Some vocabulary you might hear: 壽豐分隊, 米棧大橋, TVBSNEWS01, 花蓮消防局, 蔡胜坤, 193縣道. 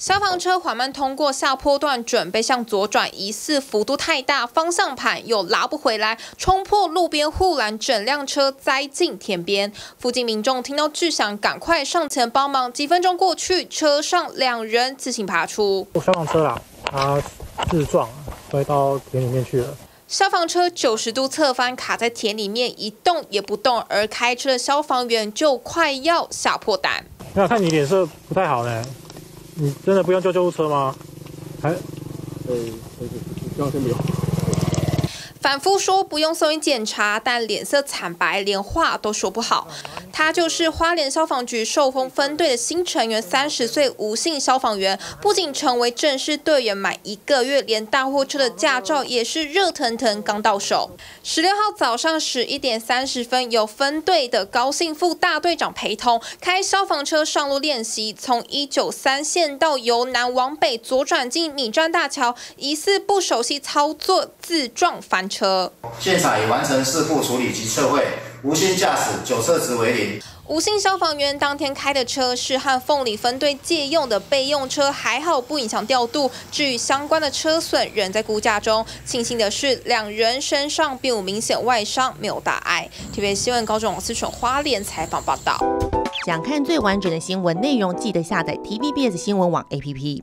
消防车缓慢通过下坡段，准备向左转，疑似幅度太大，方向盘又拉不回来，冲破路边护栏，整辆车栽进田边。附近民众听到巨响，赶快上前帮忙。几分钟过去，车上两人自行爬出。消防车啦，他自撞摔到田里面去了。 消防车90度侧翻，卡在田里面一动也不动，而开车的消防员就快要吓破胆。那看你脸色不太好嘞，你真的不用叫救护车吗？还，不用。反复说不用送医检查，但脸色惨白，连话都说不好。他就是花莲消防局寿丰分队的新成员，30岁吴姓消防员，不仅成为正式队员满1个月，连大货车的驾照也是热腾腾刚到手。16号早上11点30分，由分队的高姓副大队长陪同，开消防车上路练习，从193线道由南往北左转进米站大桥，疑似不熟悉操作，自撞翻车。现场已完成事故处理及测绘。 无薪驾驶9车值为0。无薪消防员当天开的车是和凤里分队借用的备用车，还好不影响调度。至于相关的车损，仍在估价中。庆幸的是，两人身上并无明显外伤，没有大碍。TVBS 新闻高中老师选花莲采访报道。想看最完整的新闻内容，记得下载 TVBS 新闻网 APP。